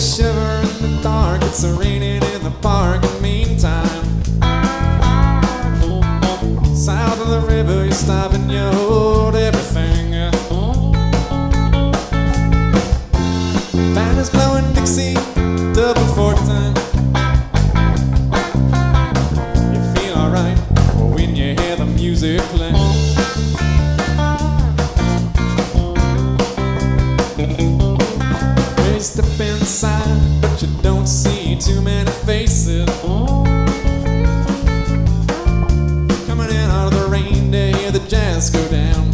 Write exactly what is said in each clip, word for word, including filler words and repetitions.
a shiver in the dark. It's raining in the park. In the meantime, south of the river, you stop and you hold everything. Band is blowing Dixie, double fourteen. You feel alright when you hear the music play. You step inside, but you don't see too many faces coming in out of the rain to hear the jazz go down.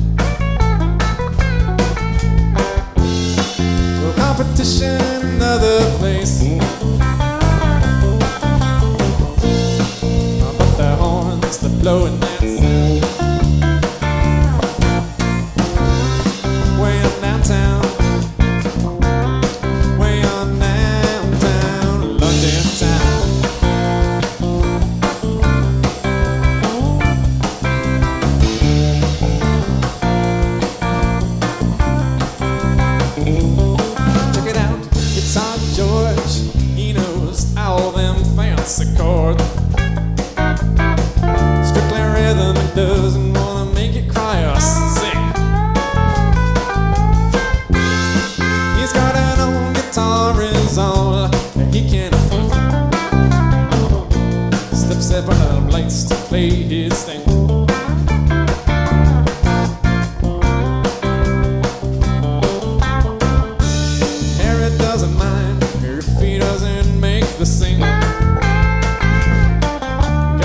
To a competition in another place, but the horns, they're blowing that sound. Way up downtown, chord. Strictly rhythm, it doesn't wanna make you cry or sing. He's got an old guitar, is all that he can afford. Steps at bottom lights to play his thing. Harriet doesn't mind if he doesn't make the sing.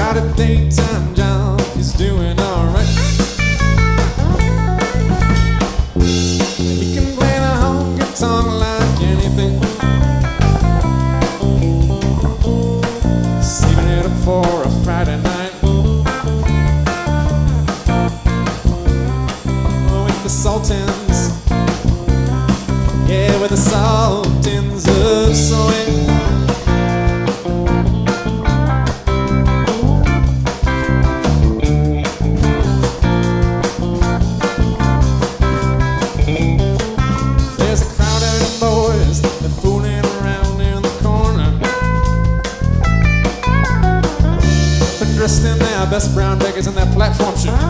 Got a daytime job, he's doing alright. He can play the whole guitar like anything. Saving it up for a Friday night with the Sultans. Yeah, with the Sultans of Swing. Dressed in their best brown jackets and their platform shoes.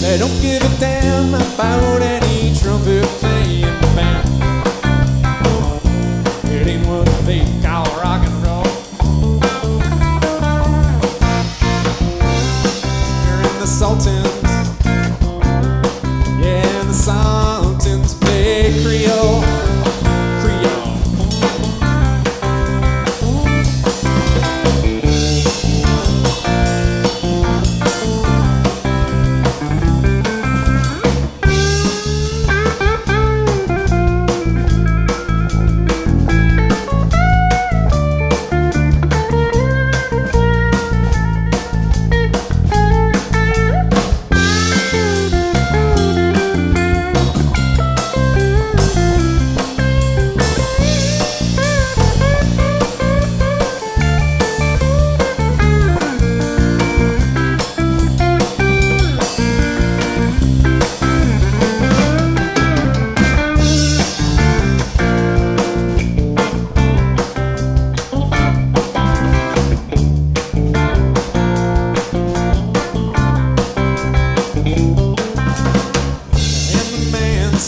They don't give a damn about any trumpet playing band. It ain't what they call rock and roll. You're in the Sultans. Yeah, and the Sultans play Creole.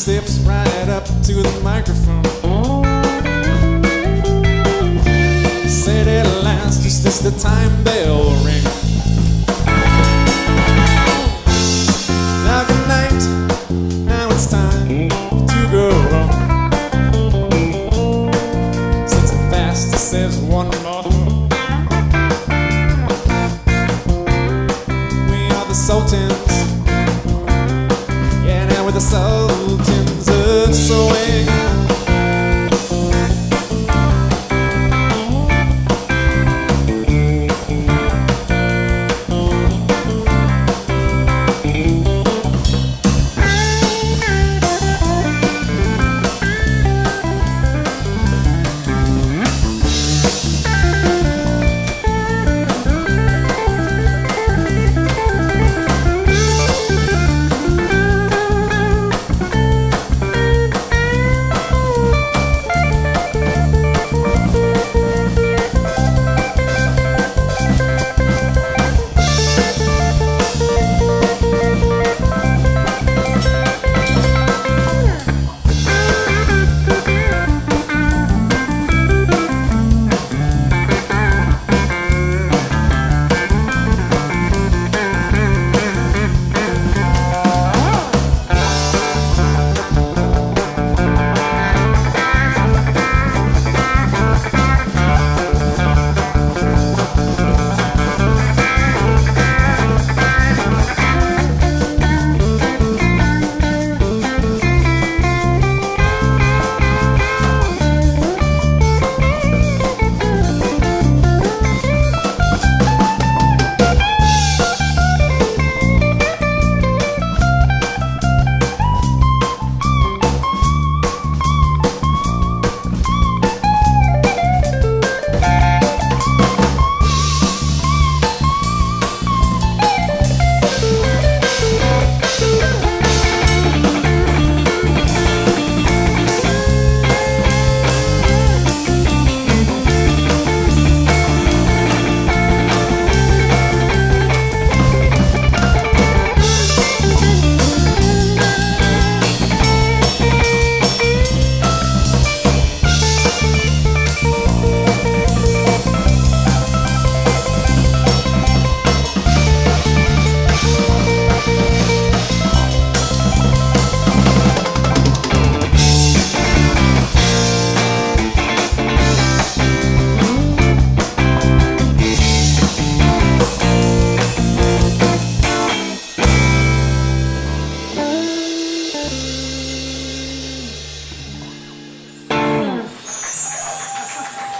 Steps right up to the microphone. Said it last, just as the time bell ring. Now good night, now it's time to go home. Since the pastor says one more. We are the Sultans. With the Sultans of Swing.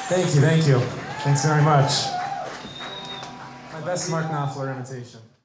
Thank you, thank you. Thanks very much. My best Mark Knopfler imitation.